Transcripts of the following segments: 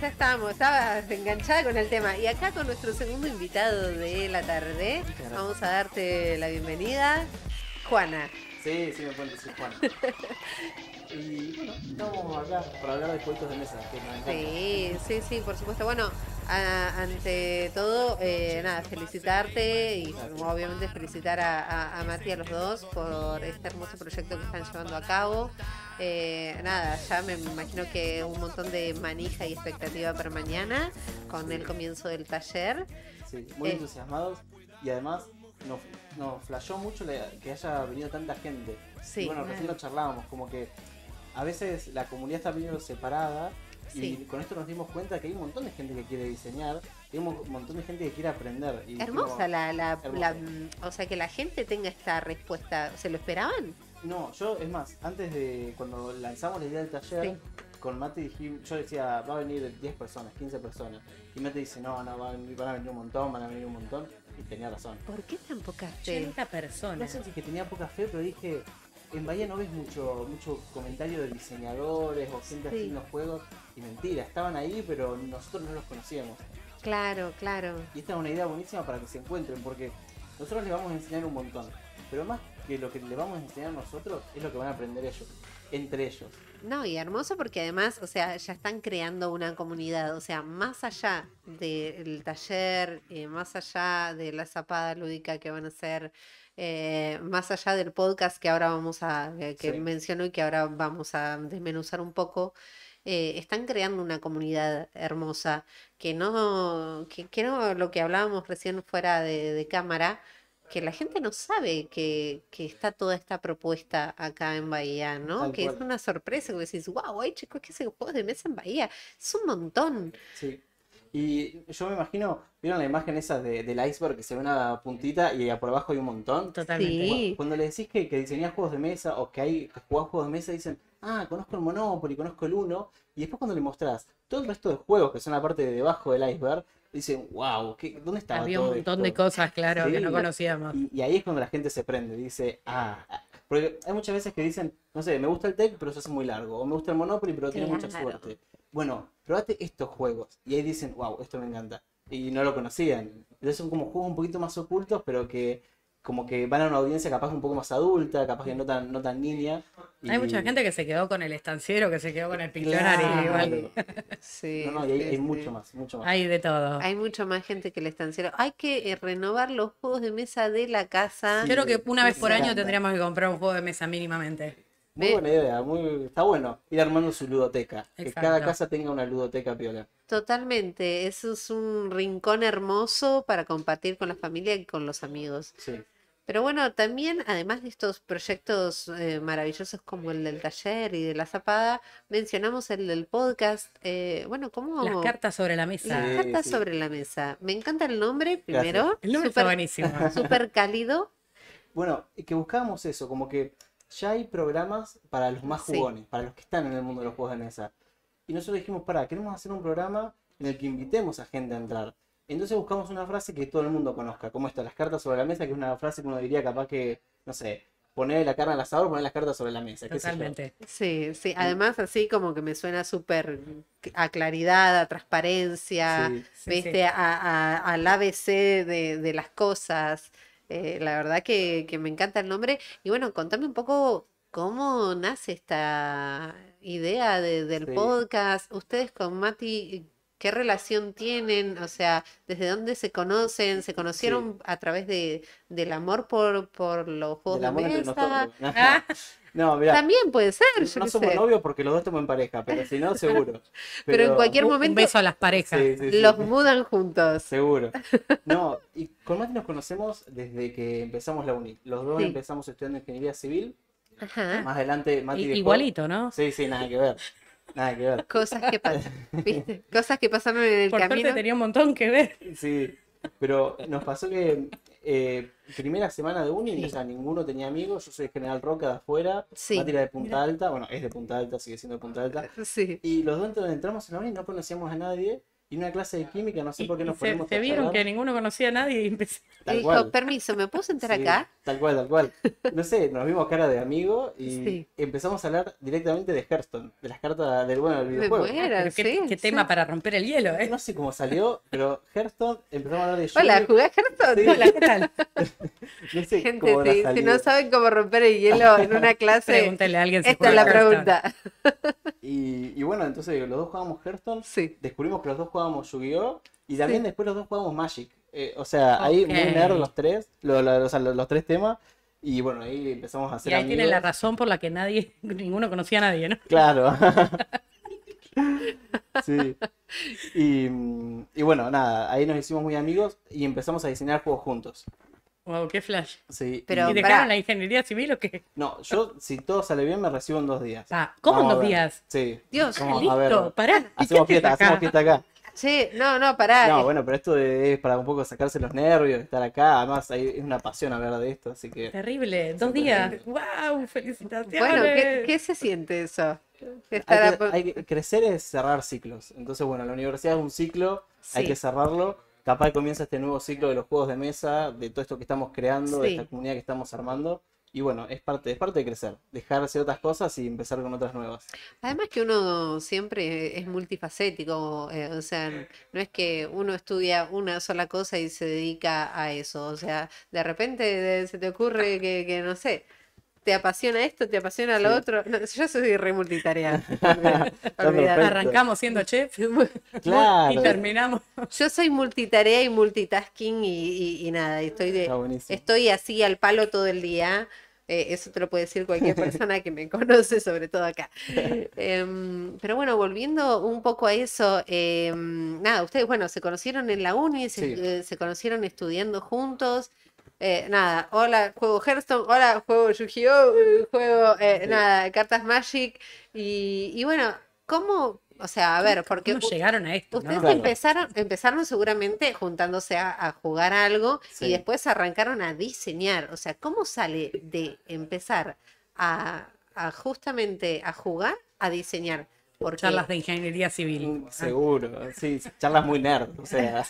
ya estábamos, estabas enganchada con el tema. Y acá con nuestro segundo invitado de la tarde, vamos a darte la bienvenida, Juana. Sí, sí me pueden decir Juan. Y bueno, estamos acá para hablar de juegos de mesa. Que sí, sí, sí, por supuesto. Bueno, ante todo, nada, felicitarte y obviamente felicitar a Mati y a los dos por este hermoso proyecto que están llevando a cabo. Nada, ya me imagino que un montón de manija y expectativa para mañana con el comienzo del taller. Sí, muy entusiasmados y además... Nos flashó mucho que haya venido tanta gente. Sí, y bueno, recién lo charlábamos, como que a veces la comunidad está medio separada, sí. Y con esto nos dimos cuenta que hay un montón de gente que quiere diseñar, hay un montón de gente que quiere aprender. Y hermosa, tipo, hermosa. O sea, que la gente tenga esta respuesta, ¿se lo esperaban? No, yo, es más, antes de cuando lanzamos la idea del taller, sí, con Mati dijimos, yo decía, va a venir 10 personas, 15 personas, y Mati dice, no, van a venir un montón. Y tenía razón. ¿Por qué tan poca fe? 80 personas. No sé si que tenía poca fe, pero dije, en Bahía no ves mucho comentario de diseñadores o gente así en los juegos. Y mentira, estaban ahí, pero nosotros no los conocíamos. Claro, claro. Y esta es una idea buenísima para que se encuentren, porque nosotros les vamos a enseñar un montón. Pero más que lo que les vamos a enseñar nosotros, es lo que van a aprender ellos, entre ellos. No, y hermoso porque además, o sea, ya están creando una comunidad, o sea, más allá del taller, más allá de la zapada lúdica que van a hacer, más allá del podcast que ahora vamos a, que menciono y que ahora vamos a desmenuzar un poco, están creando una comunidad hermosa, que no lo que hablábamos recién fuera de cámara, que la gente no sabe que está toda esta propuesta acá en Bahía, ¿no? Tal que cual. Es una sorpresa, que decís, wow, hay chicos que hacen juegos de mesa en Bahía, es un montón. Sí, y yo me imagino, ¿vieron la imagen esa del iceberg que se ve una puntita y por abajo hay un montón? Totalmente. Sí. Cuando le decís que diseñás juegos de mesa o que jugás juegos de mesa, dicen, conozco el Monopoly, conozco el Uno, y después cuando le mostrás todo el resto de juegos que son la parte de debajo del iceberg, dicen, wow, ¿dónde estaba todo esto? Había un montón de cosas, claro, sí, que no conocíamos. Y ahí es cuando la gente se prende, dice, porque hay muchas veces que dicen, no sé, me gusta el tech, pero se hace muy largo, o me gusta el Monopoly, pero tiene mucha suerte. Bueno, probate estos juegos. Y ahí dicen, wow, esto me encanta. Y no lo conocían. Entonces son como juegos un poquito más ocultos, pero que como que van a una audiencia capaz un poco más adulta, capaz que no tan niña. Y... hay mucha gente que se quedó con el estanciero, que se quedó con el piccionario. Claro. Igual. Sí, y hay mucho más. Hay de todo. Hay mucho más gente que el estanciero. Hay que renovar los juegos de mesa de la casa. Sí, yo creo que una vez por año tendríamos que comprar un juego de mesa mínimamente. Muy buena idea, está bueno ir armando su ludoteca. Exacto. Que cada casa tenga una ludoteca piola. Totalmente, eso es un rincón hermoso para compartir con la familia y con los amigos. Sí. Pero bueno, también, además de estos proyectos maravillosos como el del taller y de la zapada, mencionamos el del podcast, bueno, ¿cómo? Las cartas sobre la mesa. Sobre la mesa. Me encanta el nombre, primero. Gracias. El nombre está buenísimo. Súper cálido. Bueno, que buscábamos eso, como que ya hay programas para los más jugones, para los que están en el mundo de los juegos de mesa. Y nosotros dijimos, queremos hacer un programa en el que invitemos a gente a entrar. Entonces buscamos una frase que todo el mundo conozca, como esta, las cartas sobre la mesa, que es una frase que uno diría capaz que, no sé, poner la carne al asador, poner las cartas sobre la mesa. Totalmente. Sí, sí, además así como que me suena súper a claridad, a transparencia, ¿viste? Al ABC de las cosas. La verdad que me encanta el nombre. Y bueno, contame un poco... ¿cómo nace esta idea del podcast? Ustedes con Mati, ¿qué relación tienen? O sea, ¿desde dónde se conocen? ¿Se conocieron a través del amor por los juegos de mesa? No, mirá, también puede ser. No somos novios porque los dos estamos en pareja, pero si no, seguro. Pero en cualquier momento... un beso a las parejas. Sí. Los mudan juntos. Seguro. No, y con Mati nos conocemos desde que empezamos la uni. Los dos empezamos estudiando ingeniería civil. Ajá. Más adelante Mati igualito, ¿no? Sí, nada que ver. Cosas que pasan, ¿viste? Cosas que pasaron en el camino. Por suerte tenía un montón que ver. Sí, pero nos pasó que primera semana de uni, o sea, ninguno tenía amigos. Yo soy de General Roca, de afuera. Mati era de Punta Alta, bueno, es de Punta Alta, sigue siendo de Punta Alta. Sí. Y los dos entramos en la uni y no conocíamos a nadie. Y una clase de química, no sé por qué nos ponemos. Se vieron que ninguno conocía a nadie y empecé. Dijo, permiso, ¿me puedo sentar acá? Tal cual, tal cual. No sé, nos vimos cara de amigo y empezamos a hablar directamente de Hearthstone, de las cartas del videojuego. Qué tema para romper el hielo, ¿eh? No sé cómo salió, pero Hearthstone, empezamos a hablar de Yu-Gi-Oh. Hola, ¿jugás Hearthstone? Sí. Hola, ¿qué tal? No sé, gente, si no saben cómo romper el hielo en una clase, pregúntale a alguien si esta es la pregunta. Y bueno, entonces los dos jugábamos Hearthstone, descubrimos que los dos jugábamos Yu-Gi-Oh! Y también después los dos jugábamos Magic. O sea, ahí muy nerd los tres, los tres temas. Y bueno, ahí empezamos a hacer amigos. Y ahí tienen la razón por la que nadie, ninguno conocía a nadie, ¿no? Claro. Sí. Y bueno, nada, ahí nos hicimos muy amigos y empezamos a diseñar juegos juntos. Wow, qué flash. Sí. Pero, ¿y dejaron la ingeniería civil o qué? No, yo, si todo sale bien, me recibo en 2 días. Ah, ¿cómo en 2 días? Sí. Dios, vamos, listo, a ver, pará. Hacemos fiesta acá. Sí, no, pará. No, bueno, pero esto es para un poco sacarse los nervios, estar acá. Además, es una pasión hablar de esto, así que... Terrible, 2 días. Wow, felicitaciones. Bueno, ¿qué se siente eso? Crecer es cerrar ciclos. Entonces, bueno, la universidad es un ciclo, hay que cerrarlo. Capaz comienza este nuevo ciclo de los juegos de mesa, de todo esto que estamos creando, de esta comunidad que estamos armando. Y bueno, es parte de crecer, dejar ciertas cosas y empezar con otras nuevas. Además que uno siempre es multifacético, o sea, no es que uno estudia una sola cosa y se dedica a eso. O sea, de repente se te ocurre que no sé, te apasiona esto, te apasiona lo otro. No, yo soy re multitarea. Arrancamos siendo chef y terminamos. Yo soy multitarea y multitasking y nada. Estoy así al palo todo el día. Eso te lo puede decir cualquier persona que me conoce, sobre todo acá. Pero bueno, volviendo un poco a eso, nada, ustedes, bueno, se conocieron en la uni, se conocieron estudiando juntos. Nada, hola, juego Hearthstone, hola, juego Yu-Gi-Oh, juego, nada, cartas Magic, y bueno, ¿cómo? O sea, a ver, porque... ¿Cómo llegaron a esto? Ustedes empezaron seguramente juntándose a jugar algo y después arrancaron a diseñar. O sea, ¿cómo sale de empezar a justamente a jugar a diseñar? Porque... Charlas de ingeniería civil. Seguro, sí, charlas muy nerd, o sea...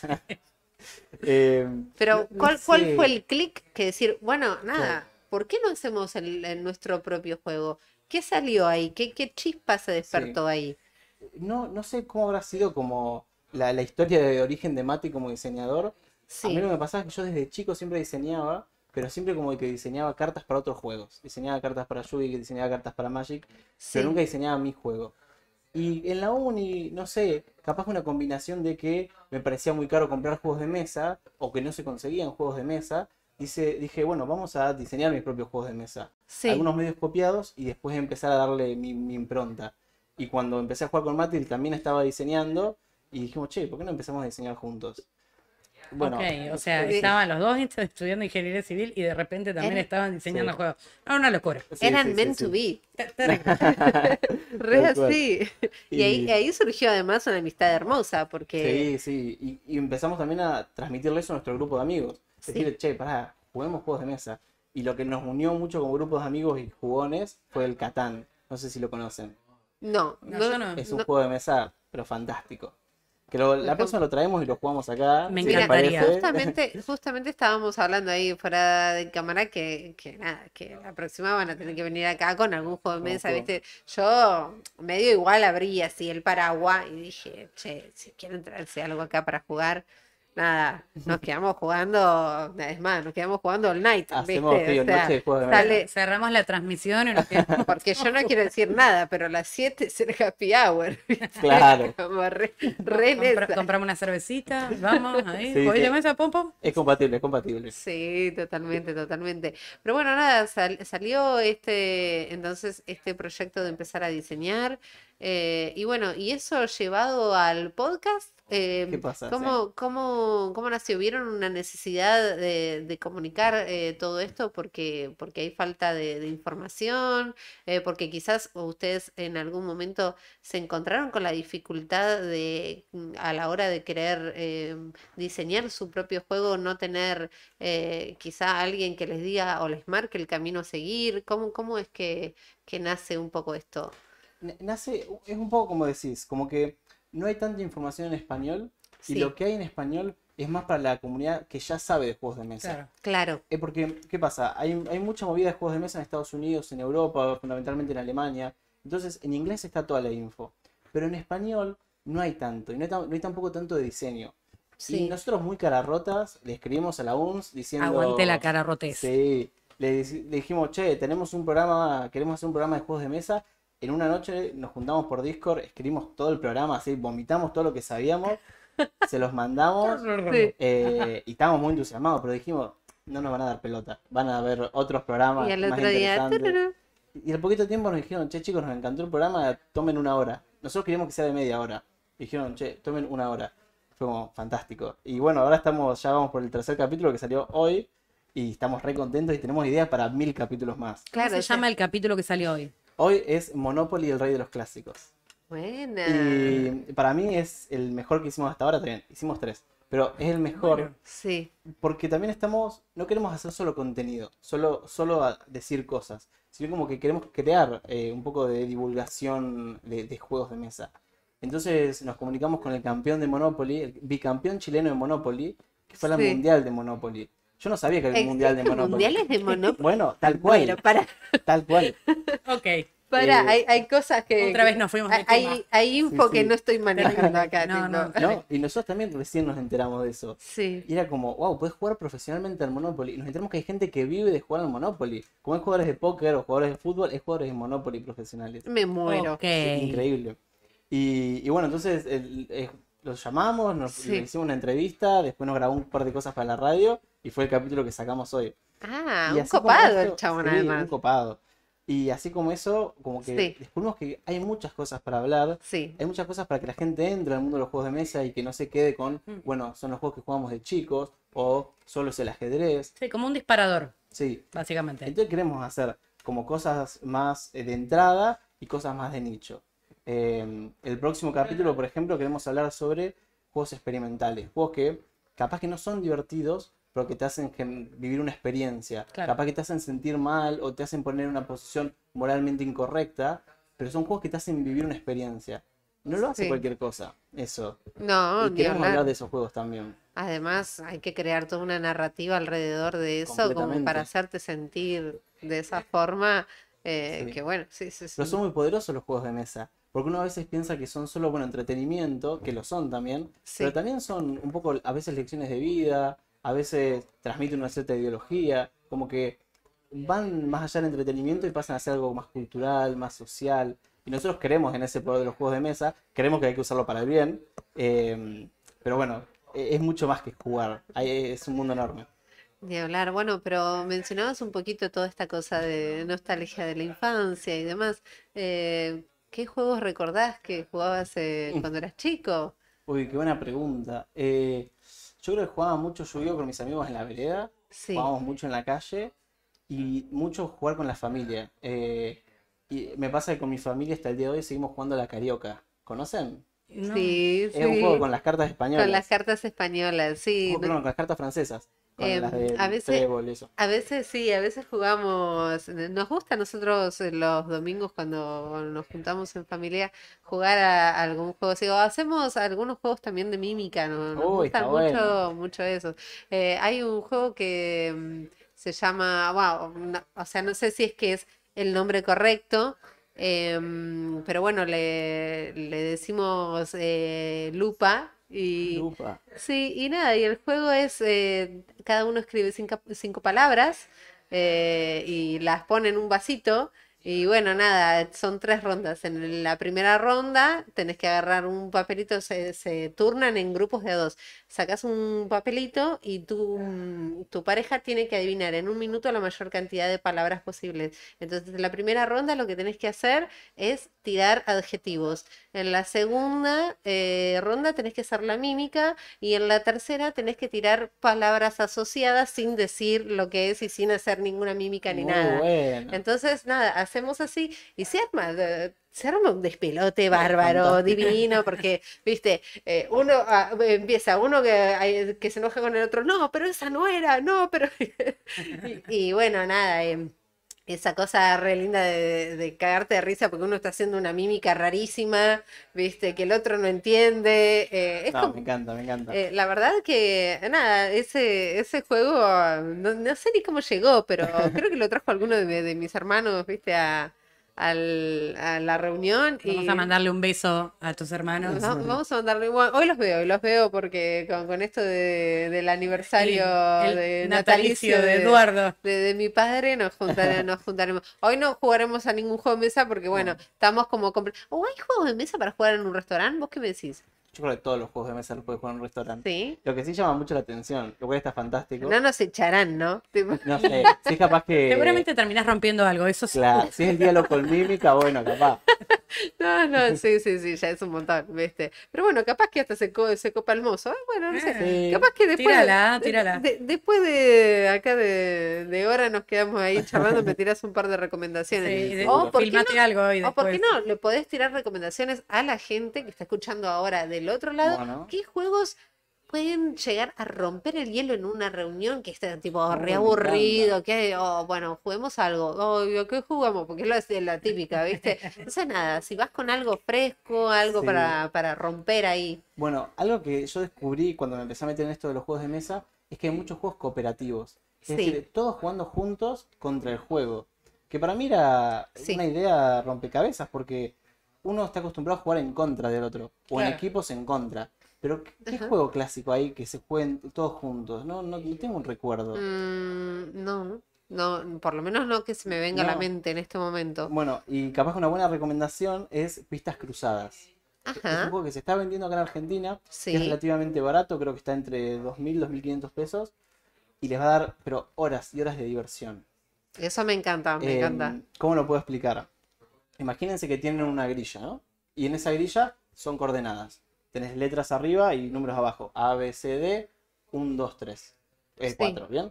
Pero ¿cuál fue el clic que decir, bueno, nada, ¿por qué no hacemos nuestro propio juego? ¿Qué salió ahí? ¿Qué chispa se despertó ahí? No sé cómo habrá sido como la historia de origen de Mati como diseñador. A mí lo que me pasaba es que yo desde chico siempre diseñaba, pero siempre como que diseñaba cartas para otros juegos. Diseñaba cartas para Yu-Gi, diseñaba cartas para Magic, pero nunca diseñaba mi juego. Y en la uni, no sé, capaz una combinación de que me parecía muy caro comprar juegos de mesa o que no se conseguían juegos de mesa, dije, bueno, vamos a diseñar mis propios juegos de mesa. Algunos medios copiados y después empezar a darle mi impronta. Y cuando empecé a jugar con Mati, él también estaba diseñando y dijimos, che, ¿por qué no empezamos a diseñar juntos? Bueno, o sea, estaban los dos estudiando ingeniería civil y de repente también estaban diseñando juegos. No, una locura. Eran meant to be. Re así. Y ahí surgió además una amistad hermosa porque... Sí. Y empezamos también a transmitirle eso a nuestro grupo de amigos. Decirle, che, pará, juguemos juegos de mesa. Y lo que nos unió mucho como grupos de amigos y jugones fue el Catán. No sé si lo conocen. No. Es un juego de mesa, pero fantástico. Que la próxima lo traemos y lo jugamos acá. Me encantaría. Justamente estábamos hablando ahí fuera de cámara que la próxima van a tener que venir acá con algún juego de mesa, ¿viste? Yo medio igual abrí así el paraguas y dije, che, si quieren traerse algo acá para jugar, nada, nos quedamos jugando, es más, nos quedamos jugando all night. Hacemos, ¿viste? Cerramos la transmisión y nos quedamos. Porque yo no quiero decir nada, pero a las 7 es el happy hour. Claro. Compramos una cervecita, vamos, ahí, voy de mesa, pom, pom. Es compatible. Sí, totalmente. Pero bueno, nada, salió entonces este proyecto de empezar a diseñar. Y bueno, y eso llevado al podcast. ¿Qué pasa? ¿Cómo nació? ¿Vieron una necesidad de comunicar todo esto? Porque hay falta de información, porque quizás ustedes en algún momento se encontraron con la dificultad a la hora de querer diseñar su propio juego, no tener quizá alguien que les diga o les marque el camino a seguir. ¿Cómo es que nace un poco esto? Es un poco como decís, como que no hay tanta información en español, sí, y lo que hay en español es más para la comunidad que ya sabe de juegos de mesa. Claro, claro. Porque, ¿qué pasa? Hay mucha movida de juegos de mesa en Estados Unidos, en Europa, fundamentalmente en Alemania. Entonces, en inglés está toda la info. Pero en español no hay tanto. Y no hay tampoco tanto de diseño. Sí. Y nosotros, muy cararrotas, le escribimos a la UNS diciendo... Aguante la cararrotez. Sí. Le dijimos, che, tenemos un programa, queremos hacer un programa de juegos de mesa. En una noche nos juntamos por Discord, escribimos todo el programa, así vomitamos todo lo que sabíamos, se los mandamos, sí, y estábamos muy entusiasmados, pero dijimos, no nos van a dar pelota, van a haber otros programas más interesantes. Día... Y al poquito tiempo nos dijeron, che chicos, nos encantó el programa, tomen una hora. Nosotros queríamos que sea de media hora. Dijeron, che, tomen una hora. Fue como fantástico. Y bueno, ahora estamos, ya vamos por el tercer capítulo que salió hoy. Y estamos re contentos y tenemos ideas para 1000 capítulos más. Claro, se llama el capítulo que salió hoy. Hoy es Monopoly, el rey de los clásicos. Buena. Y para mí es el mejor que hicimos hasta ahora también. Hicimos 3, pero es el mejor. Bueno, sí. Porque también estamos, no queremos hacer solo contenido, solo decir cosas, sino como que queremos crear un poco de divulgación de juegos de mesa. Entonces nos comunicamos con el campeón de Monopoly, el bicampeón chileno de Monopoly, que fue, sí, la mundial de Monopoly. Yo no sabía que había un mundial de Monopoly. ¿Mundiales de Monopoly? Bueno, tal cual. Bueno, para. Tal cual. Ok. Para, hay cosas que... Otra vez nos fuimos de tema. Hay info, sí, que no estoy manejando acá. No, y nosotros también recién nos enteramos de eso. Sí. Y era como, wow, podés jugar profesionalmente al Monopoly. Nos enteramos que hay gente que vive de jugar al Monopoly. Como hay jugadores de póker o jugadores de fútbol, hay jugadores de Monopoly profesionales. Me muero. Okay. Sí, increíble. Y bueno, entonces los llamamos, sí, le hicimos una entrevista, después nos grabó un par de cosas para la radio. Y fue el capítulo que sacamos hoy. Ah, un copado el chabón, sí, además. Un copado. Y así como eso, como que, sí, descubrimos que hay muchas cosas para hablar. Sí. Hay muchas cosas para que la gente entre al mundo de los juegos de mesa y que no se quede con, bueno, son los juegos que jugamos de chicos o solo es el ajedrez. Sí, como un disparador. Sí. Básicamente. Entonces queremos hacer como cosas más de entrada y cosas más de nicho. El próximo capítulo, por ejemplo, queremos hablar sobre juegos experimentales. Juegos que capaz que no son divertidos, pero que te hacen vivir una experiencia. Claro. Capaz que te hacen sentir mal o te hacen poner en una posición moralmente incorrecta, pero son juegos que te hacen vivir una experiencia. No lo hace, sí, cualquier cosa, eso. No, y queremos hablar de esos juegos también. Además, hay que crear toda una narrativa alrededor de eso, como para hacerte sentir de esa forma, sí, que bueno, sí, sí, sí. Pero son muy poderosos los juegos de mesa. Porque uno a veces piensa que son solo, bueno, entretenimiento, que lo son también, sí, pero también son un poco, a veces, lecciones de vida. A veces transmiten una cierta ideología, como que van más allá del entretenimiento y pasan a ser algo más cultural, más social. Y nosotros creemos en ese poder de los juegos de mesa, creemos que hay que usarlo para el bien, pero bueno, es mucho más que jugar, es un mundo enorme. Ni hablar. Bueno, pero mencionabas un poquito toda esta cosa de nostalgia de la infancia y demás. ¿Qué juegos recordás que jugabas cuando eras chico? Uy, qué buena pregunta. Yo creo que jugaba mucho Yu-Gi-Oh con mis amigos en la vereda, sí, jugábamos mucho en la calle y mucho jugar con la familia. Y me pasa que con mi familia hasta el día de hoy seguimos jugando a la carioca. ¿Conocen? No. Sí, es, sí, un juego con las cartas españolas. Con las cartas españolas, sí. No, con las cartas francesas. A veces, trébol, eso. A veces sí, a veces jugamos, nos gusta a nosotros los domingos cuando nos juntamos en familia jugar a algún juego, o hacemos algunos juegos también de mímica, nos gusta mucho, bueno, mucho eso. Hay un juego que se llama, wow, no, o sea, no sé si es que es el nombre correcto, pero bueno, le decimos lupa. Y, lupa. Sí, y nada, y el juego es, cada uno escribe 5 palabras y las pone en un vasito y bueno, nada, son 3 rondas. En la primera ronda tenés que agarrar un papelito, se turnan en grupos de 2. Sacás un papelito y tu pareja tiene que adivinar en un minuto la mayor cantidad de palabras posibles. Entonces en la primera ronda lo que tenés que hacer es tirar adjetivos. En la segunda ronda tenés que hacer la mímica y en la tercera tenés que tirar palabras asociadas sin decir lo que es y sin hacer ninguna mímica ni nada. Bueno. Entonces, nada, hacemos así y se arma un despelote bárbaro, fantástico, divino, porque, viste, uno empieza, uno que se enoja con el otro, no, pero esa no era, no, pero... y bueno, nada... esa cosa re linda de cagarte de risa porque uno está haciendo una mímica rarísima, viste, que el otro no entiende. No, como, me encanta, me encanta. La verdad que, nada, ese juego, no sé ni cómo llegó, pero creo que lo trajo alguno de mis hermanos, viste, a la reunión. Vamos a mandarle un beso a tus hermanos. No, vamos a mandarle igual. Hoy los veo porque con esto del aniversario de natalicio de Eduardo. De mi padre nos juntaremos. Hoy no jugaremos a ningún juego de mesa porque, bueno, estamos como... ¿Hay juegos de mesa para jugar en un restaurante? ¿Vos qué me decís? Yo creo que todos los juegos de mesa los puedes jugar en un restaurante. ¿Sí? Lo que sí llama mucho la atención, lo cual está fantástico. No nos echarán, ¿no? No sé, sí, capaz que... Seguramente terminás rompiendo algo, eso sí. Claro, si es el diálogo con mímica, bueno, capaz. No, sí, ya es un montón, ¿viste? Pero bueno, capaz que hasta se copa el mozo. Bueno, no sé, sí. Capaz que después... Tírala. Después de acá de hora nos quedamos ahí charlando, me tirás un par de recomendaciones. Sí, filmate algo hoy después. O por qué no, le podés tirar recomendaciones a la gente que está escuchando ahora del otro lado, bueno. ¿Qué juegos pueden llegar a romper el hielo en una reunión que esté tipo reaburrido? Que bueno, juguemos algo. ¿Qué jugamos? Porque es la típica, ¿viste? No sé, nada, si vas con algo fresco, algo para romper ahí. Bueno, algo que yo descubrí cuando me empecé a meter en esto de los juegos de mesa es que hay muchos juegos cooperativos. Es decir, todos jugando juntos contra el juego. Que para mí era una idea rompecabezas, porque uno está acostumbrado a jugar en contra del otro, o en equipos en contra. Pero, ¿qué juego clásico hay que se jueguen todos juntos? No tengo un recuerdo. No, por lo menos no que se me venga a la mente en este momento. Bueno, y capaz una buena recomendación es Pistas Cruzadas. Ajá. Es un juego que se está vendiendo acá en Argentina, que es relativamente barato, creo que está entre 2.000 y 2.500 pesos, y les va a dar, pero horas y horas de diversión. Eso me encanta. ¿Cómo lo puedo explicar? Imagínense que tienen una grilla, ¿no? Y en esa grilla son coordenadas. Tenés letras arriba y números abajo. A, B, C, D, 1, 2, 3, 4, ¿bien?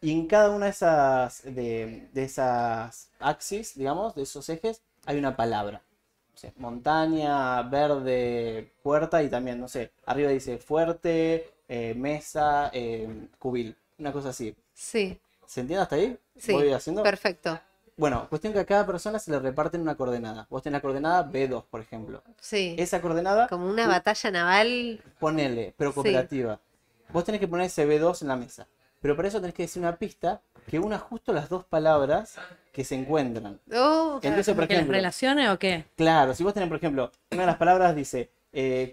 Y en cada una de esas, esas axis, digamos, de esos ejes, hay una palabra. O sea, montaña, verde, puerta y también, no sé, arriba dice fuerte, mesa, cubil. Una cosa así. Sí. ¿Se entiende hasta ahí? Sí, ¿voy haciendo? Perfecto. Bueno, cuestión que a cada persona se le reparten una coordenada. Vos tenés la coordenada B2, por ejemplo. Sí. Esa coordenada... Como una batalla naval. Ponele, pero cooperativa. Sí. Vos tenés que poner ese B2 en la mesa. Pero para eso tenés que decir una pista que una justo las dos palabras que se encuentran. Entonces, por ejemplo, ¿que las relaciones o qué? Claro, si vos tenés, por ejemplo, una de las palabras dice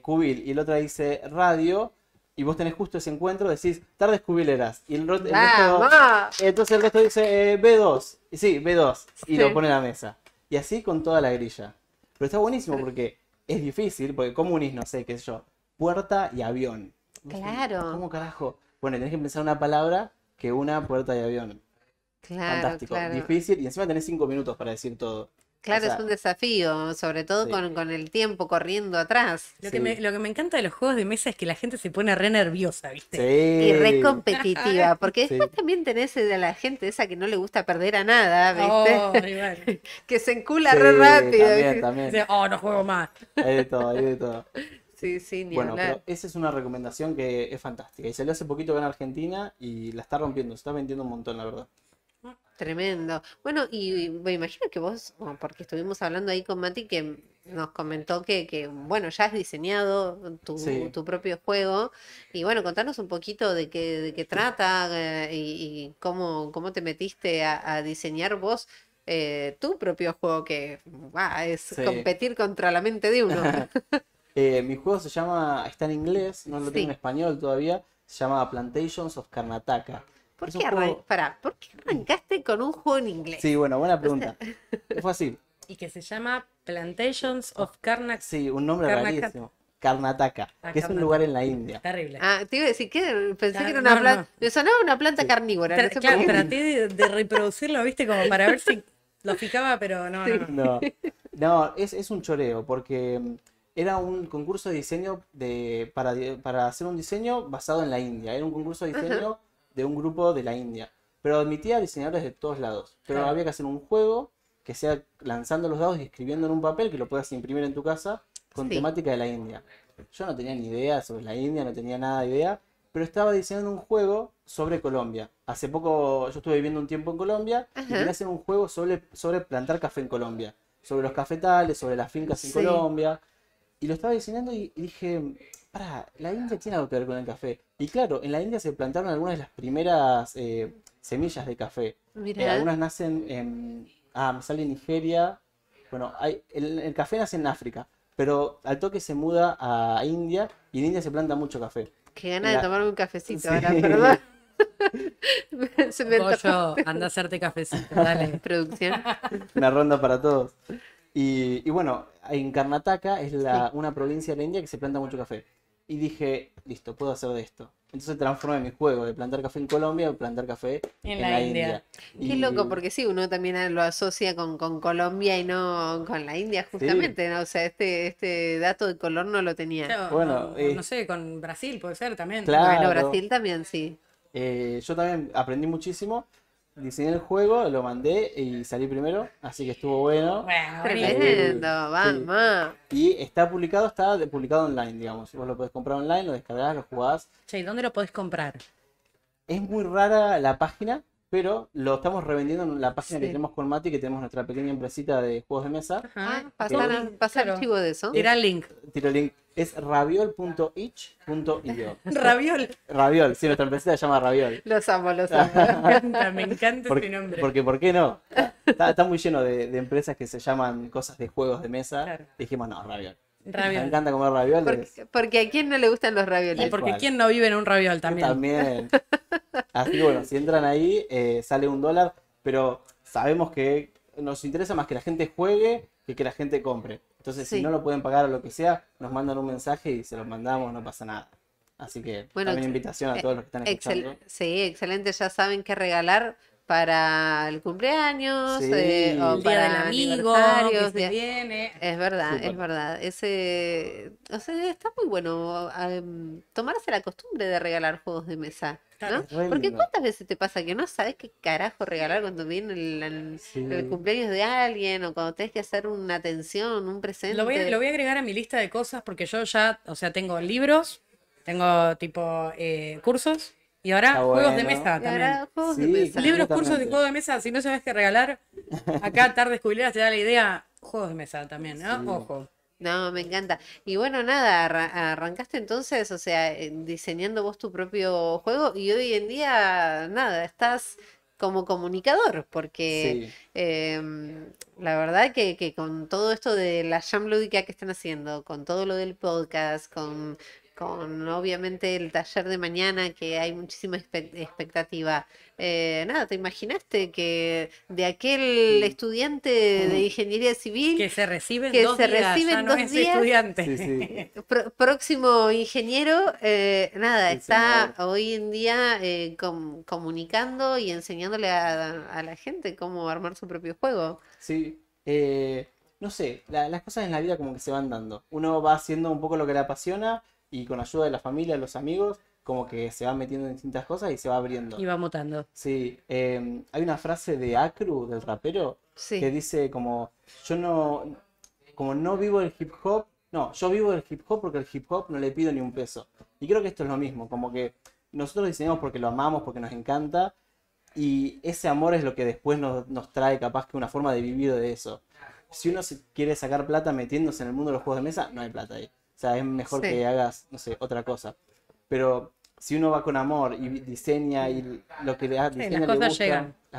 cubil y la otra dice radio... Y vos tenés justo ese encuentro, decís, tardes cubileras. Y entonces el resto dice, B2. Y sí, B2. Y lo pone en la mesa. Y así con toda la grilla. Pero está buenísimo porque es difícil, porque como unís, no sé, qué sé yo, puerta y avión. Claro. ¿Cómo carajo? Bueno, tenés que pensar una palabra que una puerta y avión. Claro, fantástico. Claro. Difícil. Y encima tenés 5 minutos para decir todo. Claro, o sea, es un desafío, sobre todo con el tiempo corriendo atrás. Lo que me encanta de los juegos de mesa es que la gente se pone re nerviosa, ¿viste? Sí. Y re competitiva, porque después también tenés a la gente esa que no le gusta perder a nada, ¿viste? Oh, que se encula re rápido. También. Dice, no juego más. Hay de todo. Sí, ni hablar. Bueno, pero esa es una recomendación que es fantástica. Y salió hace poquito acá en Argentina y la está rompiendo, se está vendiendo un montón, la verdad. Tremendo. Bueno, y me imagino que vos, porque estuvimos hablando ahí con Mati, que nos comentó que bueno, ya has diseñado tu propio juego. Y bueno, contanos un poquito de qué trata y cómo te metiste a diseñar vos tu propio juego, que es competir contra la mente de uno. Mi juego se llama, está en inglés, no lo tengo en español todavía, se llama Plantations of Karnataka. ¿Por qué arrancaste con un juego en inglés? Sí, bueno, buena pregunta. Fue así. Y que se llama Plantations of Karnataka. Sí, un nombre rarísimo. Karnataka, que es un lugar en la India. Terrible. Te iba a decir, ¿qué? Pensé que era una planta. Me sonaba una planta carnívora. Claro, traté de reproducirlo, ¿viste? Como para ver si lo picaba, pero no. No, es un choreo, porque era un concurso de diseño para hacer un diseño basado en la India. Era un concurso de diseño de un grupo de la India, pero admitía diseñadores de todos lados, pero había que hacer un juego que sea lanzando los dados y escribiendo en un papel que lo puedas imprimir en tu casa con temática de la India. Yo no tenía ni idea sobre la India, no tenía nada de idea, pero estaba diseñando un juego sobre Colombia. Hace poco yo estuve viviendo un tiempo en Colombia, ajá, y quería hacer un juego sobre plantar café en Colombia, sobre los cafetales, sobre las fincas en, sí, Colombia. Y lo estaba diseñando y dije, pará, la India tiene algo que ver con el café. Y claro, en la India se plantaron algunas de las primeras semillas de café. Algunas nacen en... me sale Nigeria. Bueno, el café nace en África, pero al toque se muda a India y en India se planta mucho café. Qué gana de tomarme un cafecito, sí, ahora, perdón. Goyo, anda a hacerte cafecito, dale. Producción. Una ronda para todos. Y bueno, en Karnataka es una provincia de la India que se planta mucho café. Y dije, listo, puedo hacer de esto. Entonces transformé mi juego de plantar café en Colombia a plantar café en la India. Qué loco, porque sí, uno también lo asocia con Colombia y no con la India, justamente, sí, ¿no? O sea, este dato de color no lo tenía. Yo, bueno, no sé, con Brasil puede ser también. Claro. Bueno, Brasil también, sí. Yo también aprendí muchísimo. Diseñé el juego, lo mandé y salí primero, así que estuvo bueno. Tremendo, vamos. Sí. Y está publicado online, digamos. Vos lo podés comprar online, lo descargás, lo jugás. Che, ¿y dónde lo podés comprar? Es muy rara la página, pero lo estamos revendiendo en la página, sí, que tenemos con Mati, que tenemos nuestra pequeña empresita de juegos de mesa. Ajá. Pasa el archivo de eso. Tira el link. Es raviol.itch.io. Raviol. Raviol, sí, nuestra empresa se llama Raviol. Los amo. Me encanta ese nombre. Porque, ¿por qué no? Está muy lleno de empresas que se llaman cosas de juegos de mesa. Claro. Dijimos, no, Raviol. Raviol. Me encanta comer ravioles. Porque a quién no le gustan los ravioles. Y porque quién no vive en un raviol también. También. Así que bueno, si entran ahí, sale $1, pero sabemos que nos interesa más que la gente juegue que la gente compre. Entonces, sí, si no lo pueden pagar o lo que sea, nos mandan un mensaje y se los mandamos, no pasa nada. Así que bueno, también invitación a todos los que están escuchando. Sí, excelente, ya saben qué regalar para el cumpleaños, sí, o el para día del amigo que se viene. Es verdad, super. Es verdad. O sea, está muy bueno tomarse la costumbre de regalar juegos de mesa, ¿no? Porque cuántas veces te pasa que no sabes qué carajo regalar cuando viene el cumpleaños de alguien o cuando tenés que hacer una atención, un presente. Lo voy a agregar a mi lista de cosas porque yo ya, o sea, tengo libros, tengo tipo cursos. Y ahora, bueno, juegos de mesa también. Sí, de mesa. Libros, cursos de juegos de mesa. Si no sabes qué regalar, acá Tardes Cubileras te da la idea. Juegos de mesa también, ¿no? Sí. Ojo. No, me encanta. Y bueno, nada, arrancaste entonces, o sea, diseñando vos tu propio juego. Y hoy en día, nada, estás como comunicador, porque sí, la verdad que con todo esto de la jam lúdica que están haciendo, con todo lo del podcast, con obviamente el taller de mañana, que hay muchísima expectativa. ¿Te imaginaste que de aquel estudiante de ingeniería civil... Que se recibe en 2 días, ya no es estudiante. Sí, sí. Próximo ingeniero, está hoy en día comunicando y enseñándole a la gente cómo armar su propio juego. Sí, no sé, las cosas en la vida como que se van dando. Uno va haciendo un poco lo que le apasiona, y con ayuda de la familia, de los amigos, como que se va metiendo en distintas cosas y se va abriendo. Y va mutando. Sí. Hay una frase de Acru, del rapero, sí, que dice como, yo no vivo el hip hop, no, yo vivo el hip hop porque el hip hop no le pido ni un peso. Y creo que esto es lo mismo, como que nosotros diseñamos porque lo amamos, porque nos encanta, y ese amor es lo que después nos trae capaz que una forma de vivir de eso. Si uno se quiere sacar plata metiéndose en el mundo de los juegos de mesa, no hay plata ahí. O sea, es mejor, sí, que hagas, no sé, otra cosa. Pero si uno va con amor y diseña y lo que le hace, sí, las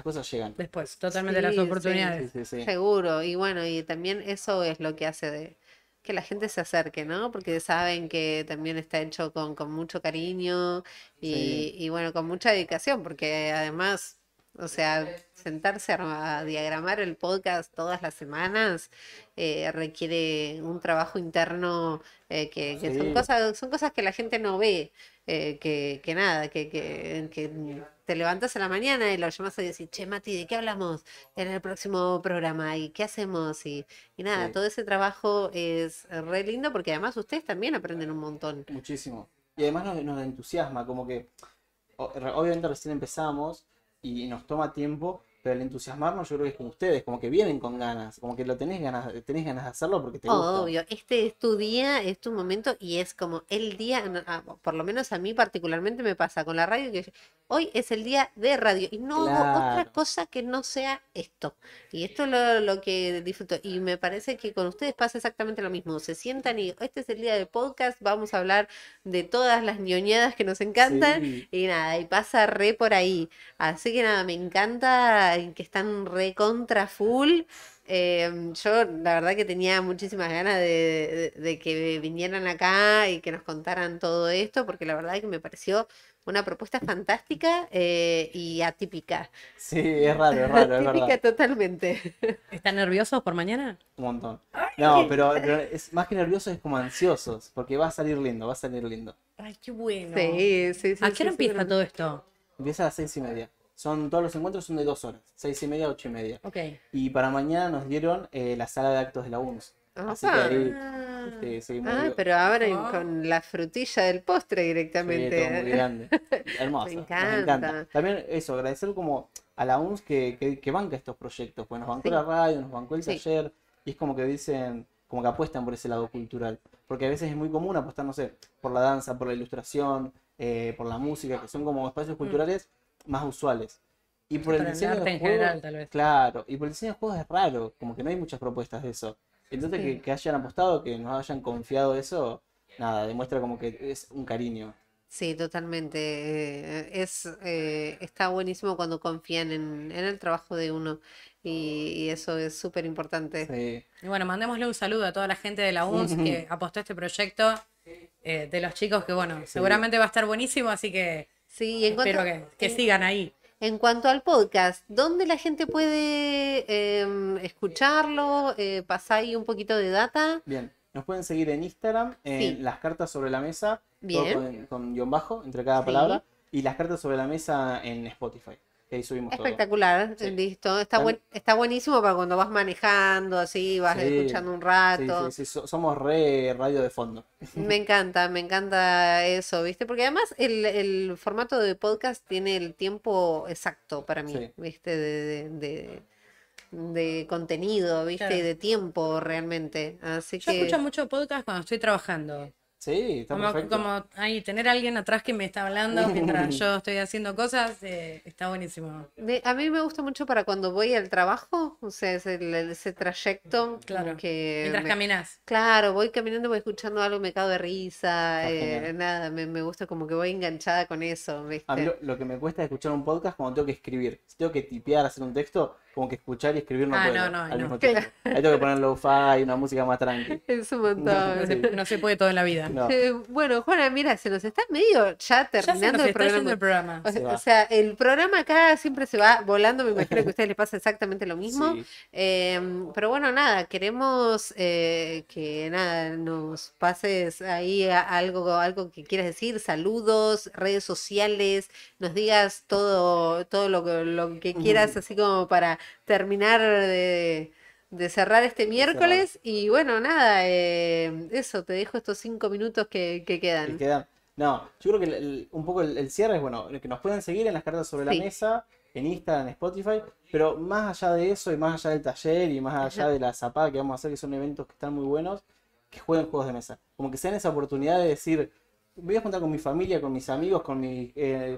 cosas llegan. Después, totalmente, sí, las oportunidades. Sí, sí, sí. Seguro. Y bueno, y también eso es lo que hace que la gente se acerque, ¿no? Porque saben que también está hecho con mucho cariño y, sí, y bueno, con mucha dedicación, porque además... O sea, sentarse a diagramar el podcast todas las semanas requiere un trabajo interno que sí, son cosas que la gente no ve, que te levantas a la mañana y lo llamas y decís, che, Mati, ¿de qué hablamos en el próximo programa? ¿Y qué hacemos? Y nada, sí, todo ese trabajo es re lindo porque además ustedes también aprenden un montón. Muchísimo. Y además nos entusiasma, como que obviamente recién empezamos, y nos toma tiempo, Pero el entusiasmarnos yo creo que es como ustedes, como que vienen con ganas, como que lo tenés ganas de hacerlo porque te gusta. Obvio, este es tu día, es tu momento y es como el día, por lo menos a mí particularmente me pasa con la radio, que hoy es el día de radio y no hago otra cosa que no sea esto. Y esto es lo que disfruto. Y me parece que con ustedes pasa exactamente lo mismo. Se sientan y este es el día del podcast, vamos a hablar de todas las ñoñadas que nos encantan. Sí. Y nada, y pasa re por ahí. Así que nada, me encanta que están recontra full. Yo la verdad que tenía muchísimas ganas de que vinieran acá y que nos contaran todo esto, porque la verdad que me pareció una propuesta fantástica y atípica. Sí, es raro, es raro. Atípica es totalmente. ¿Están nerviosos por mañana? Un montón. No, pero es más que nerviosos, es como ansiosos, porque va a salir lindo, va a salir lindo. Ay, qué bueno. Sí, sí, sí. ¿A qué hora empieza todo esto? Empieza a las 6:30. Son, todos los encuentros son de 2 horas, 6:30, 8:30. Okay. Y para mañana nos dieron la sala de actos de la UNS. Así que ahí seguimos. Pero ahora con la frutilla del postre directamente. Sí, todo muy grande. Hermoso. Me encanta. Nos encanta. También eso, agradecer como a la UNS que banca estos proyectos. Pues nos bancó la radio, nos bancó el taller. Y es como que dicen, como que apuestan por ese lado cultural. Porque a veces es muy común apostar, no sé, por la danza, por la ilustración, por la música, que son como espacios culturales más usuales. Y por el diseño de juegos, claro, y por el diseño de juegos es raro, como que no hay muchas propuestas de eso. Entonces que hayan apostado, que nos hayan confiado eso, nada, demuestra como que es un cariño. Sí, totalmente. Está buenísimo cuando confían en el trabajo de uno. Y eso es súper importante. Sí. Y bueno, mandémosle un saludo a toda la gente de la UNS que apostó este proyecto, de los chicos que, bueno, seguramente va a estar buenísimo, así que sí, espero que sigan ahí. En cuanto al podcast, ¿dónde la gente puede escucharlo? ¿Pasá ahí un poquito de data? Bien, nos pueden seguir en Instagram, en Las Cartas sobre la Mesa, todo con guión bajo entre cada palabra, y Las Cartas sobre la Mesa en Spotify. Ahí subimos espectacular, todo. Listo. Está buenísimo para cuando vas manejando, así, vas escuchando un rato. Sí, sí, sí. Somos re radio de fondo. Me encanta eso, ¿viste? Porque además el formato de podcast tiene el tiempo exacto para mí, ¿viste? De contenido, ¿viste? Y de tiempo realmente. Así yo escucho mucho podcast cuando estoy trabajando. Sí, está perfecto. Como ahí, tener a alguien atrás que me está hablando mientras yo estoy haciendo cosas, está buenísimo. A mí me gusta mucho para cuando voy al trabajo, o sea, ese trayecto. Claro, que mientras caminás. Claro, voy caminando, voy escuchando algo, me cago de risa, nada, me gusta como que voy enganchada con eso, ¿viste? A mí lo que me cuesta es escuchar un podcast cuando tengo que escribir. Si tengo que tipear, hacer un texto, como que escuchar y escribir no puedo al mismo tiempo. Ahí tengo que poner lo-fi, una música más tranqui. Es un montón. No se puede todo en la vida. No. Bueno, Juana, mira, se nos está medio ya terminando el programa. O sea, el programa acá siempre se va volando, me imagino que a ustedes les pasa exactamente lo mismo. Sí. Pero bueno, nada, queremos que nada, nos pases ahí algo que quieras decir, saludos, redes sociales, nos digas todo lo que quieras, así como para terminar de cerrar este miércoles. Y bueno, nada, eso, te dejo estos 5 minutos que quedan. No, yo creo que un poco el cierre es, bueno, que nos pueden seguir en Las Cartas sobre la Mesa, en Instagram, en Spotify, pero más allá de eso y más allá del taller y más allá de la zapada que vamos a hacer, que son eventos que están muy buenos, que jueguen juegos de mesa. Como que sean esa oportunidad de decir, voy a juntar con mi familia, con mis amigos, con mis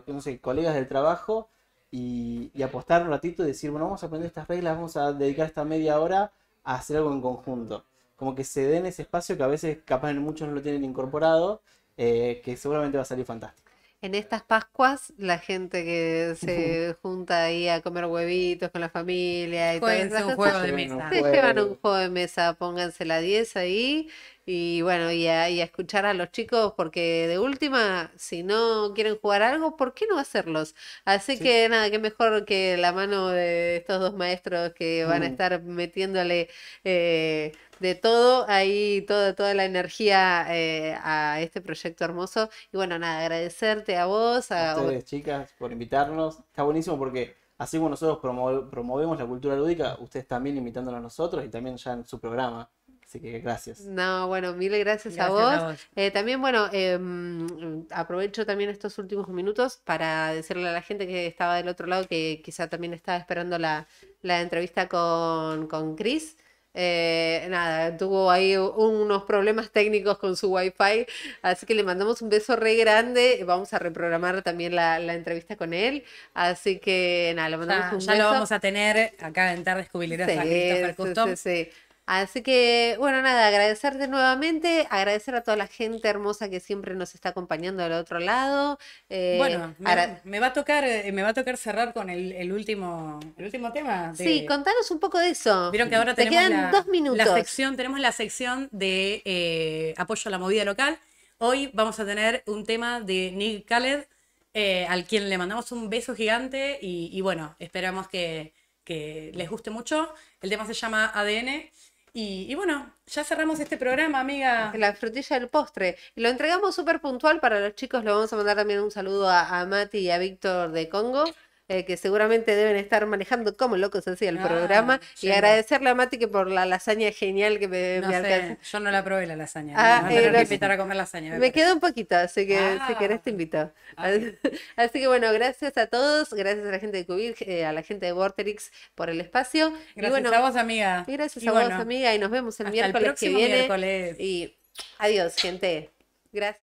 no sé, colegas del trabajo, y apostar un ratito y decir, bueno, vamos a aprender estas reglas, vamos a dedicar esta media hora a hacer algo en conjunto. Como que se den ese espacio que a veces capaz muchos no lo tienen incorporado, que seguramente va a salir fantástico. En estas Pascuas, la gente que se junta ahí a comer huevitos con la familia y todo eso, un juego de mesa. Se llevan un juego de mesa, pónganse la 10 ahí. Y bueno, y a escuchar a los chicos, porque de última, si no quieren jugar algo, ¿por qué no hacerlos? Así que nada, qué mejor que la mano de estos 2 maestros que van a estar metiéndole de todo ahí, toda la energía a este proyecto hermoso. Y bueno, nada, agradecerte a vos. A ustedes, chicas, por invitarnos. Está buenísimo porque así como nosotros promovemos la cultura lúdica, ustedes también invitándonos a nosotros y también ya en su programa. Así que gracias. No, bueno, mil gracias a vos. También, bueno, aprovecho también estos últimos minutos para decirle a la gente que estaba del otro lado que quizá también estaba esperando la entrevista con Chris. Nada, tuvo ahí unos problemas técnicos con su wifi, así que le mandamos un beso re grande. Vamos a reprogramar también la entrevista con él, así que nada, le mandamos un beso. Ya lo vamos a tener acá en Tardes Cubileras, sí. Así que, bueno, nada, agradecerte nuevamente, agradecer a toda la gente hermosa que siempre nos está acompañando del otro lado. Bueno, me va a tocar cerrar con el último tema. Sí, contanos un poco de eso. Vieron que ahora te quedan 2 minutos. Tenemos la sección de apoyo a la movida local. Hoy vamos a tener un tema de Nick Khaled, al quien le mandamos un beso gigante y bueno, esperamos que les guste mucho. El tema se llama ADN. Y bueno, ya cerramos este programa, amiga. La frutilla del postre. Lo entregamos súper puntual para los chicos. Le vamos a mandar también un saludo a Mati y a Víctor de Congo, que seguramente deben estar manejando como locos así el programa. Sí. Y agradecerle a Mati que por la lasaña genial que me alcanzó. Yo no la probé la lasaña. Me invitar a comer lasaña. Me quedó un poquito, así que si querés te invito. Así que bueno, gracias a todos. Gracias a la gente de Cubir, a la gente de Vorterix por el espacio. Gracias a vos, amiga. Gracias a vos, amiga. Y nos vemos el miércoles que viene. Y adiós, gente. Gracias.